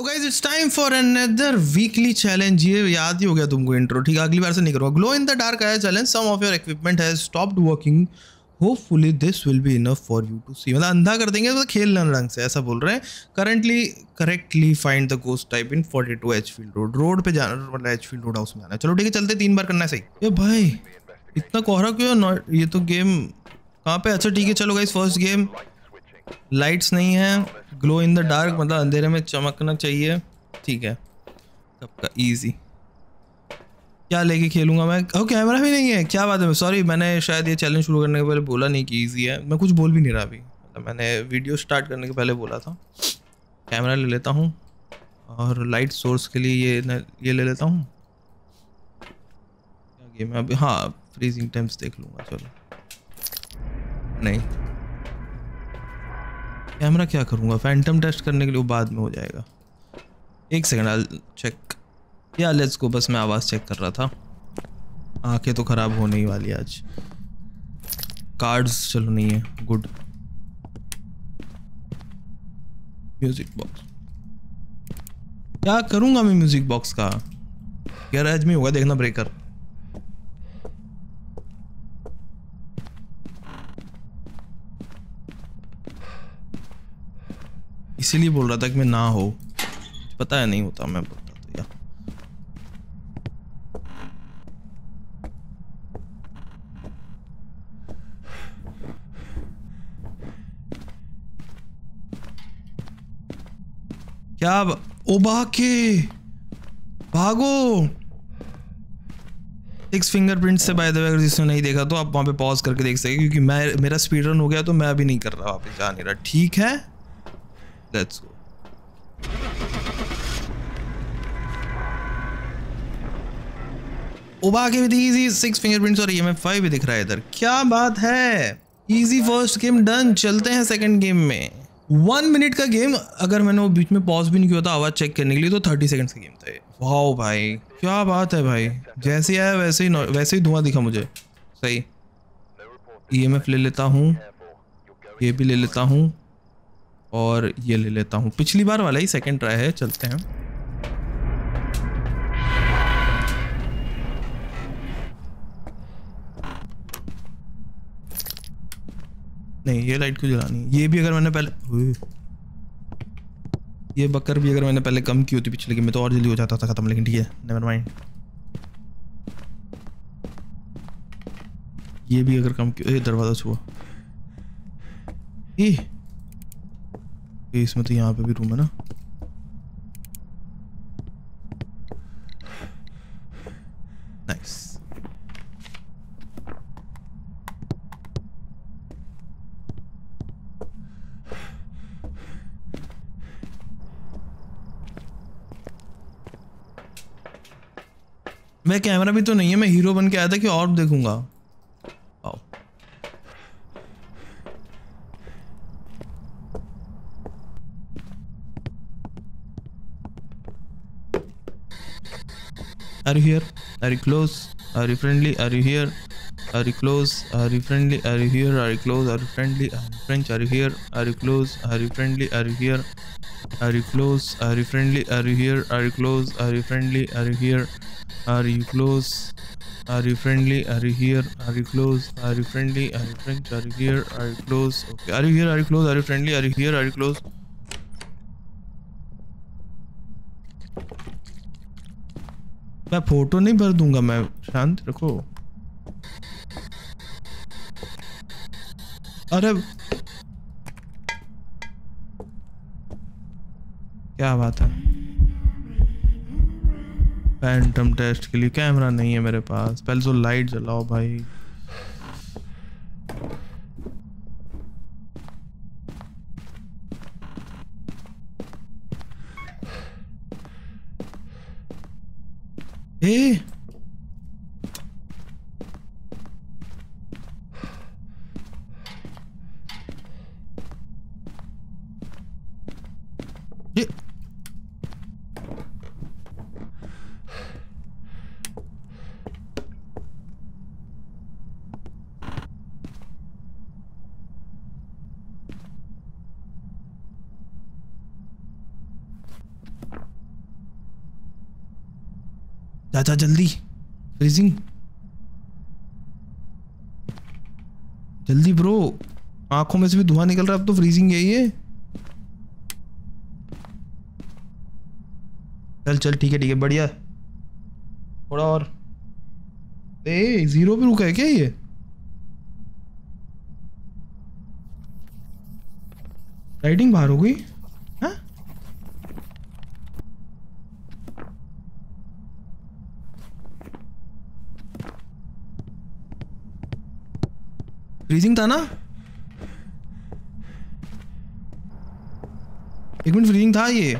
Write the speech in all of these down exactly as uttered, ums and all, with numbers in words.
तो guys it's time for another weekly challenge. ये याद ही हो गया तुमको इंट्रो, ठीक है, अगली बार से नहीं करूँगा। ग्लो इन द डार्क आया challenge. Some of your equipment has stopped working, hopefully this will be enough for you to see. मतलब अंधा कर देंगे तो खेल लेना ढंग से, ऐसा बोल रहे हैं। Currently correctly find the ghost type in forty two Edgefield road. Road पे जाना, मतलब एचफील्ड रोड हाउस में जाना है। चलो ठीक है, चलते, तीन बार करना है सही। ये भाई इतना कोहरा क्यों है? नॉट ये तो गेम कहाँ पे? अच्छा ठीक है, चलो गाइस फर्स्ट गेम। लाइट्स नहीं है, ग्लो इन द डार्क मतलब अंधेरे में चमकना चाहिए, ठीक है, सबका ईजी। क्या लेके खेलूंगा मैं? ओह कैमरा भी नहीं है, क्या बात है। सॉरी, मैंने शायद ये चैलेंज शुरू करने के पहले बोला नहीं कि ईजी है। मैं कुछ बोल भी नहीं रहा अभी, मतलब मैंने वीडियो स्टार्ट करने के पहले बोला था। कैमरा ले लेता हूँ और लाइट सोर्स के लिए ये न, ये ले लेता हूँ। क्या गेम है अभी? हाँ, फ्रीजिंग टाइम्स देख लूँगा। चलो नहीं, कैमरा क्या करूँगा? फैंटम टेस्ट करने के लिए वो बाद में हो जाएगा। एक सेकेंड, चेक या लेट्स को। बस मैं आवाज़ चेक कर रहा था, आंखें तो ख़राब होने ही वाली आज। कार्ड्स चलो नहीं है, गुड। म्यूज़िक बॉक्स क्या करूँगा मैं? म्यूज़िक बॉक्स का गैराज में होगा, देखना। ब्रेकर इसीलिए बोल रहा था कि मैं ना हो, पता है नहीं होता मैं। क्या ओबा के भागो। सिक्स फिंगरप्रिंट्स से बाय द वे, अगर जिसने नहीं देखा तो आप वहाँ पे पॉज करके देख सकते, क्योंकि मैं मेरा स्पीड रन हो गया तो मैं अभी नहीं कर रहा, वापस जा नहीं रहा, ठीक है। Let's go. ओबा के विद इजी सिक्स फिंगरप्रिंट्स और ईएमएफ फाइव भी दिख रहा है इधर, क्या बात है। Easy first game done. चलते हैं सेकंड गेम में। वन मिनट का गेम, अगर मैंने वो बीच में पॉज भी नहीं किया था आवाज़ चेक करने के लिए, तो थर्टी सेकंड्स का गेम था। वाह भाई क्या बात है भाई, जैसे आया वैसे ही वैसे ही धुआं दिखा मुझे, सही। ईएमएफ ले लेता हूँ, ये भी ले लेता हूँ और ये ले लेता हूँ। पिछली बार वाला ही सेकंड ट्राई है, चलते हैं। नहीं, ये लाइट क्यों जलानी है? ये भी अगर मैंने पहले, ये बकर भी अगर मैंने पहले कम की होती पिछले गेम में तो और जल्दी हो जाता था खत्म, लेकिन ठीक है, नेवर माइंड। ये भी अगर कम की, दरवाजा छुआ। ए इसमें तो यहाँ पे भी रूम है ना। नाइस, मैं कैमरा भी तो नहीं है, मैं हीरो बन के आया था कि और देखूंगा। आओ are you here, are you close, are you friendly, are you here, are you close, are you friendly, are you here, are you close, are you friendly, are you French, are you here, are you close, are you friendly, are you here, are you close, are you friendly, are you here, are you close, are you friendly, are you here, are you close, are you friendly, are you here, are you close, are you friendly, are you friends, are you here, are you close, okay, are you here, are you close, are you friendly, are you here, are you close, मैं photo नहीं भर दूंगा, मैं शांत रखो। अरे क्या बात है। फैंटम टेस्ट के लिए कैमरा नहीं है मेरे पास, पहले तो लाइट जलाओ भाई। ए चाचा जल्दी, फ्रीजिंग जल्दी ब्रो, आंखों में से भी धुआं निकल रहा है अब तो, फ्रीजिंग है ये। चल चल ठीक है ठीक है बढ़िया, थोड़ा और। ए जीरो पे रुका है क्या ये? राइडिंग बाहर हो गई है? फ्रीजिंग था ना, एक मिनट, फ्रीजिंग था ये,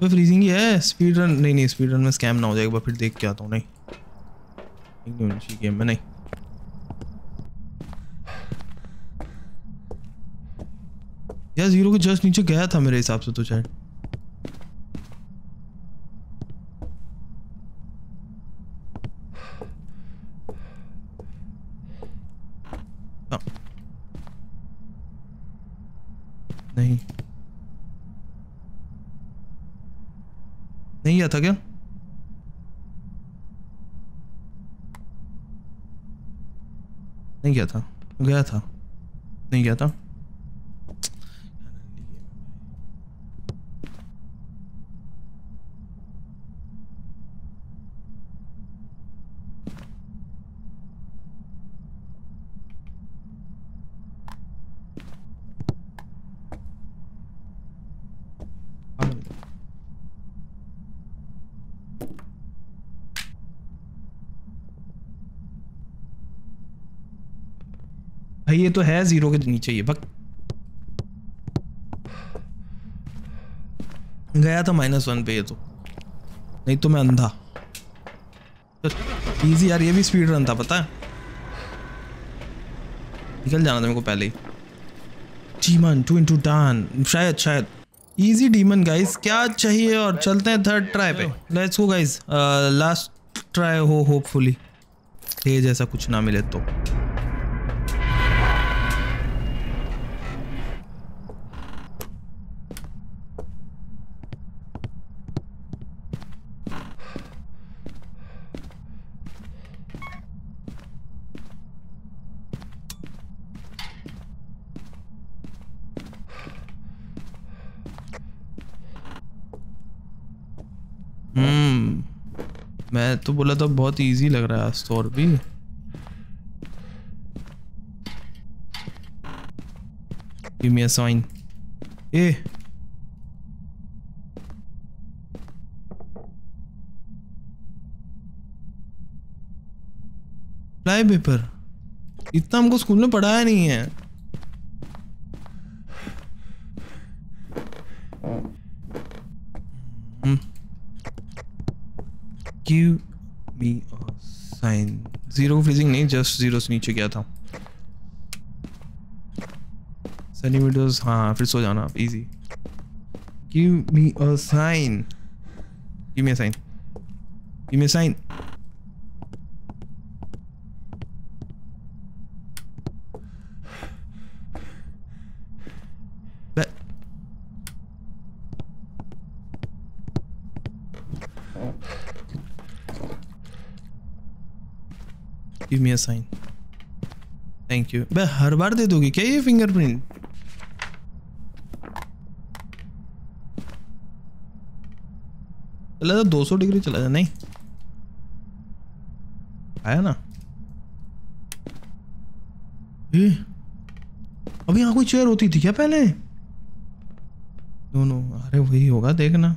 तो फ्रीजिंग ही है। स्पीड रन नहीं, नहीं स्पीड रन में स्कैम ना हो जाएगा, फिर देख के आता हूँ। नहीं एक मिनट, ठीक है मैं नहीं। यार जीरो के जस्ट नीचे गया था मेरे हिसाब से तो शायद। नहीं नहीं गया था क्या? नहीं गया था, गया था, नहीं गया था। भाई ये तो है जीरो के नीचे, ये बक गया था माइनस वन पे ये तो, नहीं तो मैं अंधा। तो इजी यार, ये भी स्पीड रन था पता है, निकल जाना था मेरे को पहले ही। डीमन टू इंटू डान, शायद शायद इजी डीमन गाइस, क्या चाहिए। और चलते हैं थर्ड ट्राई पे, let's go guys, last try हो होपफुली ये जैसा कुछ ना मिले तो। मैं तो बोला था बहुत इजी लग रहा है आज तो, और भी give me a sign. A fly paper इतना हमको स्कूल में पढ़ाया नहीं है। Give me a sign। Zero freezing नहीं, जस्ट जीरो से नीचे गया था। सनी वीडियोस, हाँ फिर सो जाना आप, easy. Give me a sign, give me a sign, give me a sign। Give me a sign. Thank you. बे हर बार दे दोगी क्या ये फिंगरप्रिंट? चला दो सौ डिग्री चला जा, नहीं आया ना। ए, अभी यहाँ कोई चेयर होती थी क्या पहले? दोनों अरे वही होगा, देखना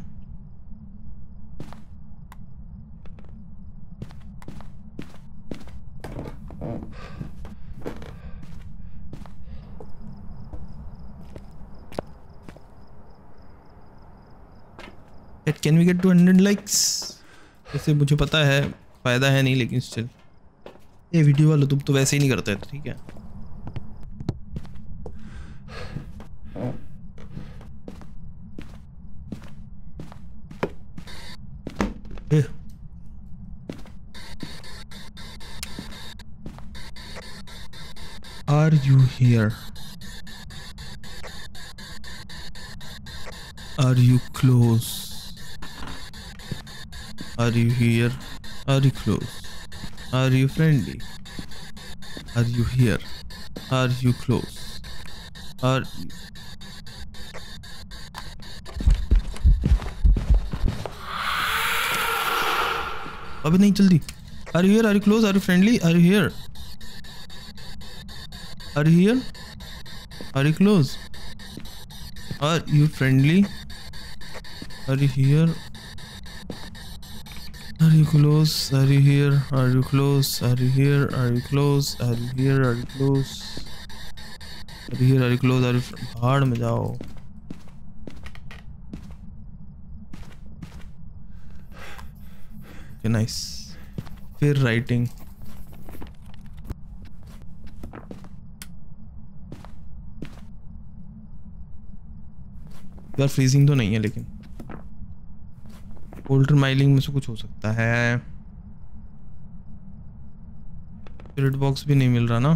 can we get two hundred likes. वैसे मुझे पता है फायदा है नहीं, लेकिन स्टिल ये वीडियो वाले तुम तो वैसे ही नहीं करते हैं, ठीक है। Are you here, are you close? Are you here? Are you close? Are you friendly? Are you here? Are you close? Are... अबे नहीं जल्दी। Are you here? Are you close? Are you friendly? Are you here? Are you here? Are you close? Are you friendly? Are you here? Are you close? Are you here? Are you close? Are you here? Are you close? Are you here? Are you close? Are you here? Are you close? Are you बाहर में जाओ। Okay, nice. फिर writing. यार freezing तो नहीं है लेकिन पोल्टर milling में से कुछ हो सकता है। स्पिरिट बॉक्स भी नहीं मिल रहा ना,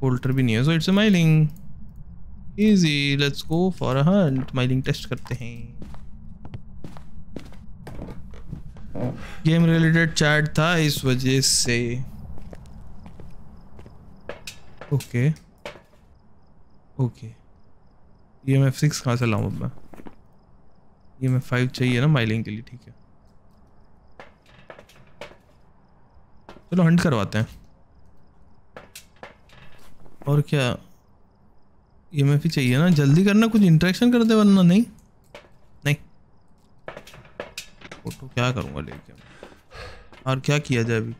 पोल्टर भी नहीं है, so it's a milling. Easy, let's go for a hunt. Milling test करते हैं। गेम रिलेटेड चैट था इस वजह से। Okay okay, E M F six कहाँ से लाऊँ अब मैं? ई एम एफ फाइव चाहिए ना माइलिंग के लिए। ठीक है, चलो हंट करवाते हैं। और क्या ई एम एफ ही चाहिए ना, जल्दी करना, कुछ इंटरेक्शन कर दे वरना नहीं। नहीं फोटो क्या करूँगा लेके मैं, और क्या किया जाए अभी?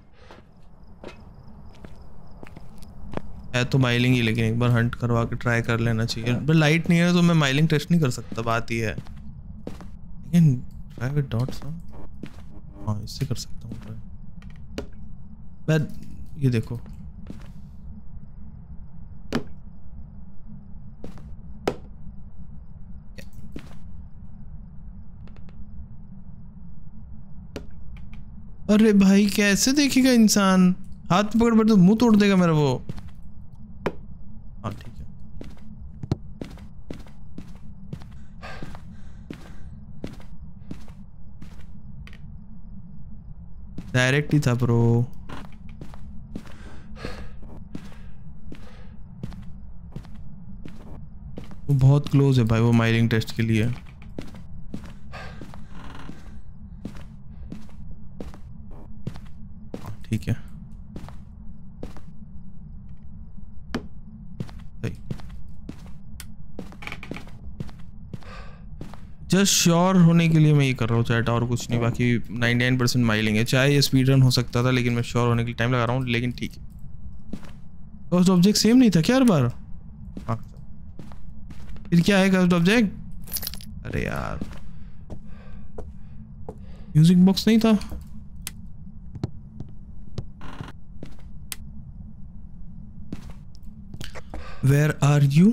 है तो माइलिंग ही, लेकिन एक बार हंट करवा के ट्राई कर लेना चाहिए। बट लाइट नहीं है तो मैं माइलिंग टेस्ट नहीं कर सकता, बात ये है। लेकिन ट्राई विद डॉट्स, हाँ इससे कर सकता हूँ ट्राई। बट ये देखो अरे भाई कैसे देखेगा इंसान, हाथ में पकड़ पड़ तो मुंह तोड़ देगा मेरा वो। डायरेक्ट ही था ब्रो। वो बहुत क्लोज है भाई, वो माइलिंग टेस्ट के लिए। ठीक है, जस्ट श्योर होने के लिए मैं ये कर रहा हूँ चैट, और कुछ नहीं। बाकी निन्यानवे परसेंट माइलिंग है। चाहे ये स्पीड रन हो सकता था लेकिन मैं श्योर होने के लिए टाइम लगा रहा हूँ। लेकिन ठीक है, फर्स्ट ऑब्जेक्ट सेम नहीं था क्या हर बार? हाँ फिर क्या है फर्स्ट ऑब्जेक्ट? अरे यार म्यूजिक बॉक्स नहीं था। Where are you?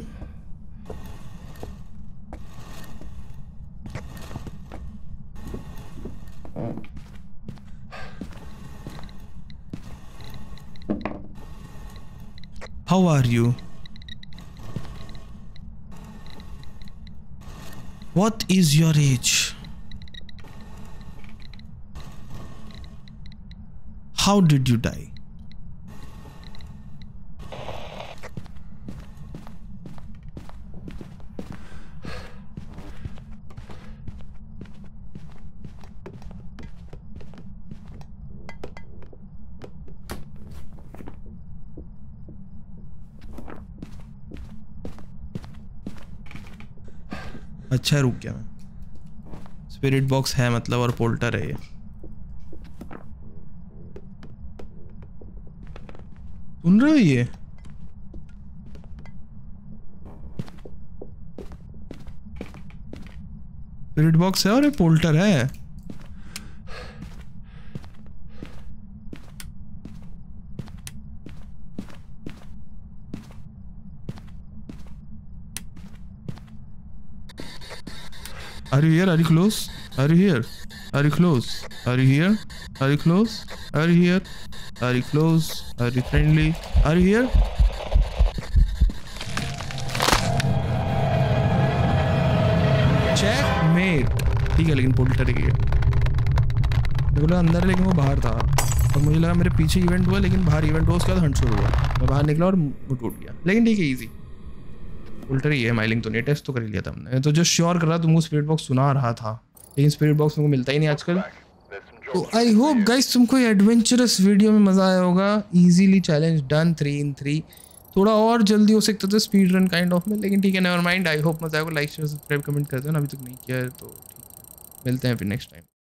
How are you? What is your age? How did you die? अच्छा रुक गया मैं। स्पिरिट बॉक्स है मतलब, और पोल्टर है ये। सुन रहे हो ये? स्पिरिट बॉक्स है और ये पोल्टर है। Are you here? Are you close? Are you here? Are you close? Are you here? Are you close? Are you here? Are you close? Are you friendly? Are you here? Checkmate. ठीक है, लेकिन पोल्टर है। बोला अंदर है लेकिन वो बाहर था और मुझे लगा मेरे पीछे इवेंट हुआ लेकिन बाहर इवेंट हुआ, उसके बाद हंट शुरू हुआ, मैं बाहर निकला और वो टूट गया। लेकिन ठीक है, ईजी उल्टर ही है, माइलिंग तो नहीं, टेस्ट तो कर लिया था हमने, तो जो श्योर कर रहा तुमको स्पिरिट बॉक्स सुना रहा था लेकिन स्पिरिट बॉक्स तुमको मिलता ही नहीं आजकल। तो आई होप गाइस तुमको एडवेंचरस वीडियो में मज़ा आया होगा। Easily challenge done three in three, थोड़ा और जल्दी हो सकता था स्पीड रन काइंड ऑफ में, लेकिन ठीक है नेवर माइंड। आई होप मज़ा आएगा, लाइक शेयर सब्सक्राइब कमेंट कर देना, अभी तक नहीं किया है तो ठीक है, मिलते हैं फिर नेक्स्ट टाइम।